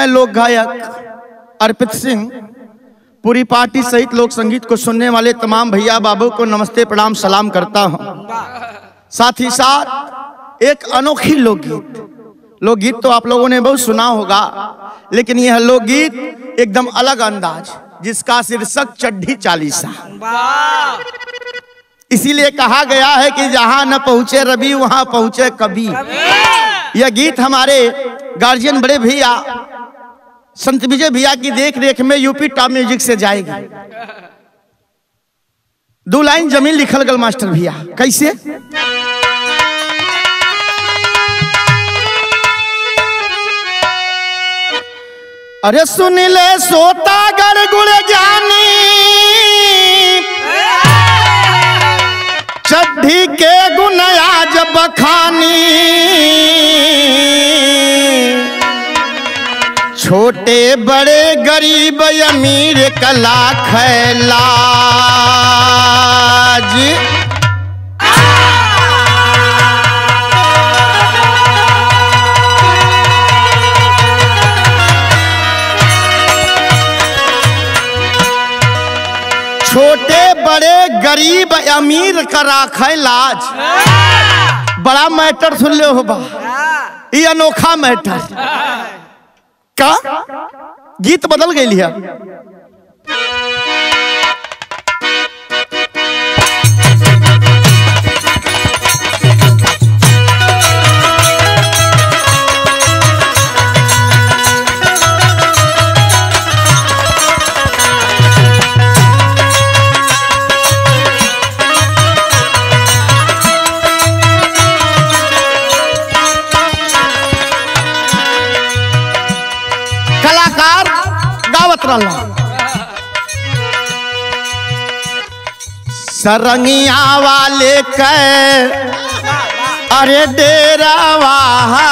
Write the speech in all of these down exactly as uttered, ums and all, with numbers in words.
मैं लोक गायक अर्पित सिंह पूरी पार्टी सहित लोक संगीत को सुनने वाले तमाम भैया बाबू को नमस्ते प्रणाम सलाम करता हूं। साथ ही साथ एक अनोखी लोकगीत, लोकगीत तो आप लोगों ने बहुत सुना होगा, लेकिन यह लोकगीत एकदम अलग अंदाज, जिसका शीर्षक चढ़ी चालीसा। इसीलिए कहा गया है कि जहां न पहुंचे रवि वहां पहुंचे कभी। यह गीत हमारे गार्जियन बड़े भैया संत विजय भैया की देख रेख में यूपी टॉप म्यूजिक से जाएगी। दो लाइन जमीन लिखल गल मास्टर भैया, कैसे अरे सुन ले सोतागर गुरजानी चढ़ी के गुन आज बखानी, छोटे बड़े गरीब अमीर कला खैलाज। छोटे बड़े गरीब अमीर का राखे लाज, बड़ा मैटर सुन ले होबा, ये अनोखा मैटर का गीत बदल गई है। सरंगिया वाले के अरे डेरा वाहा,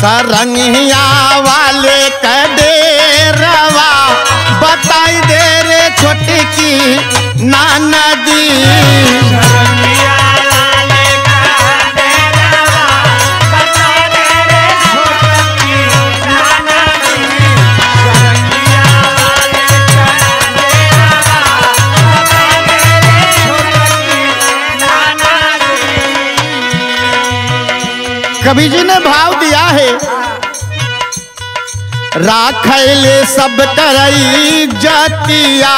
सरंगिया वाले के डेरा वाहा, बताई दे रे छोटी की नाना दी। कवि जी ने भाव दिया है, राखले सब करई जतिया,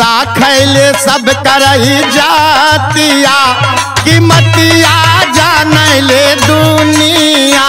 राखले सब करई जतिया, कीमतिया जाने ले दुनिया।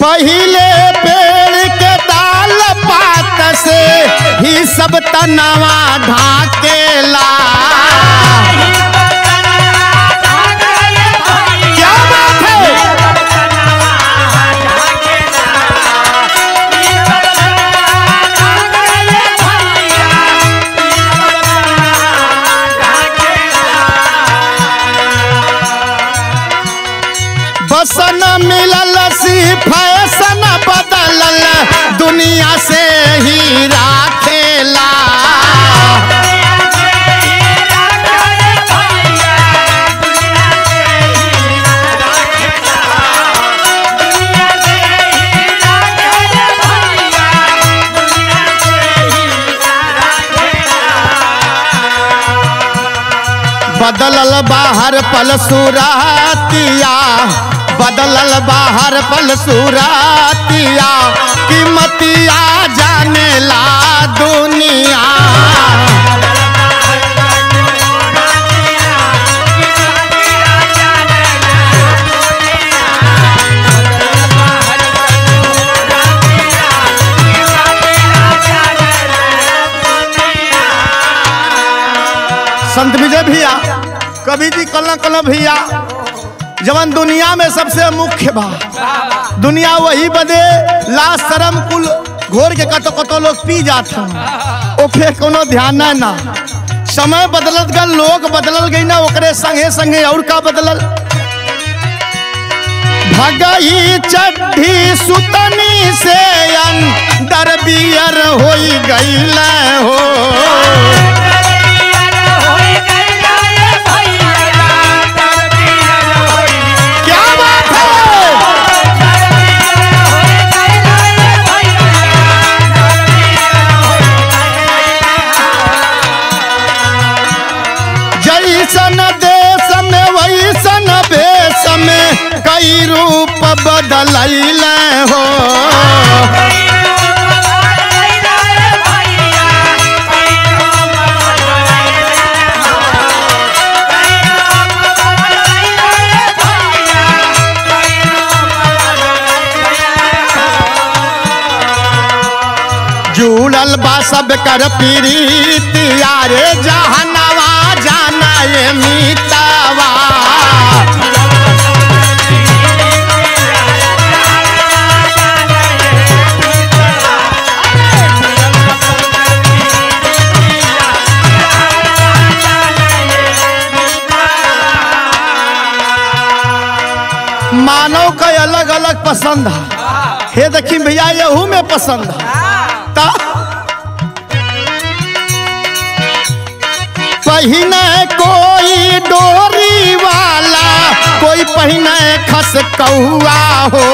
पहिले पेड़ के डाल पात से ही सब तनवा ढाकेला, क्या बात है। बसन मिलल सी फैसन बदल दुनिया से ही राखेला, बदलल बाहर पल सुरातिया, बदलल बाहर पल सूरतिया, कीमतिया जाने ला दुनिया। संत विजय भैया, कवि जी कला कला भैया जवन दुनिया में सबसे मुख्य बा, दुनिया वही बदे लाज शरम कुल घोर के कतो कतो लोग पी जाते हैं। ओफे कोनो ध्यान ना ना, समय बदलत गल, लोग बदलल गई ना, ओकरे संगे संगे और का बदलल। भगई चढ़ी सुतनी से अंदर बियर होई गईल हो, कई रूप बदलैले हो। जुड़ल बा सब कर पीरीत यारे जहनवा जाना ये मीतावा, मानव का अलग अलग पसंद है। हे देखी भैया यहू में पसंद है। पहिने कोई डोरी वाला, कोई पहिने खस कौआ हो,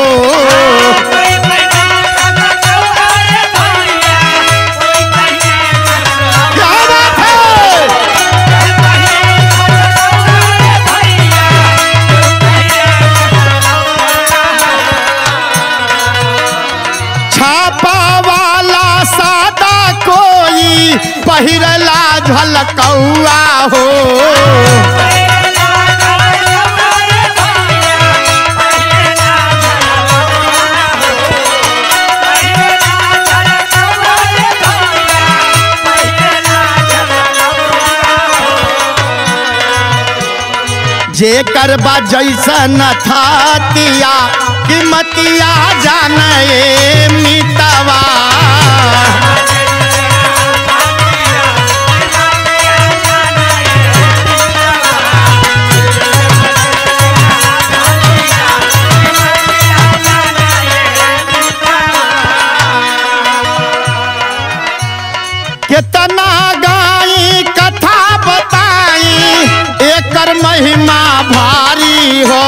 पहिरला झलकौआ हो। जेकर बा जैसन थातिया कीमतिया जाने मितवा, कितना गाई कथा बताई एकर महिमा भारी हो।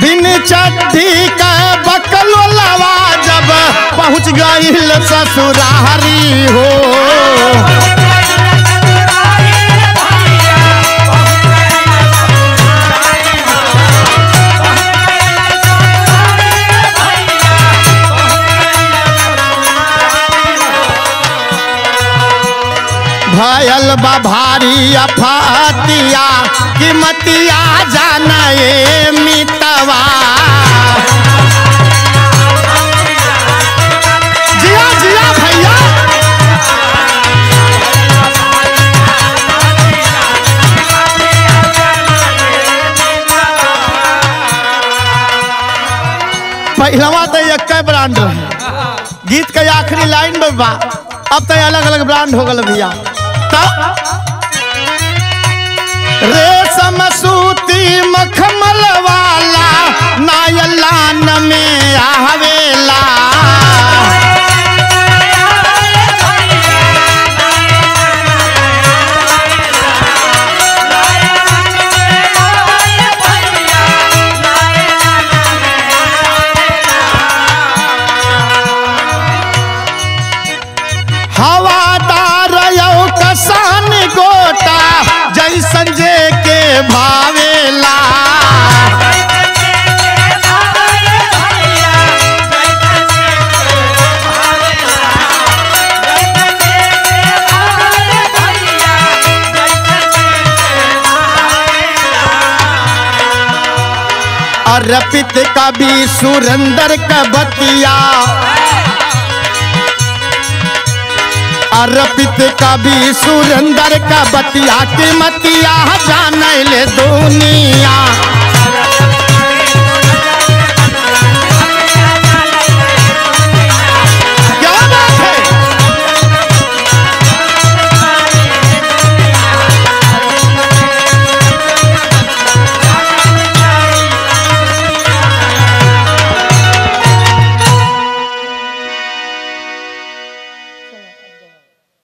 बिन चढ़ी का बकलो लवा जब पहुँच गई ससुरारी हो, भयल बा भारी अफातिया कीमतिया जाना ये मितवा। जिया जिया भैया, पहलवा तो एक ब्रांड रहे, गीत के आखिरी लाइन में बा, अब तो अलग अलग ब्रांड हो गल भैया। रेशम सूती मखमल वाला नायलान में आवेला, संजय के भावेला। अर्पित का भी सुरेंद्र का बतिया, अर्पित का भी सुरेंद्र का बतिया के मतिया जाने ले दुनिया।